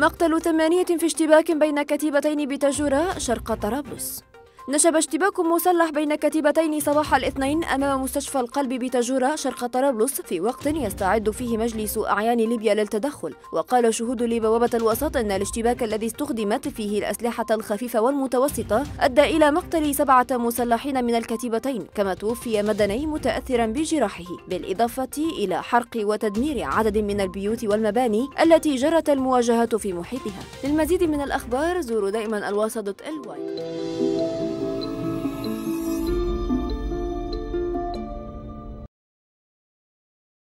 مقتل 8 في اشتباك بين كتيبتين بتجورة شرق طرابلس. نشب اشتباك مسلح بين كتيبتين صباح الاثنين أمام مستشفى القلب بتجورة شرق طرابلس في وقت يستعد فيه مجلس أعيان ليبيا للتدخل. وقال شهود لبوابة الوسط أن الاشتباك الذي استخدمت فيه الأسلحة الخفيفة والمتوسطة أدى إلى مقتل 7 مسلحين من الكتيبتين، كما توفي مدني متأثرا بجراحه، بالإضافة إلى حرق وتدمير عدد من البيوت والمباني التي جرت المواجهات في محيطها. للمزيد من الأخبار زوروا دائما الوسط.ly.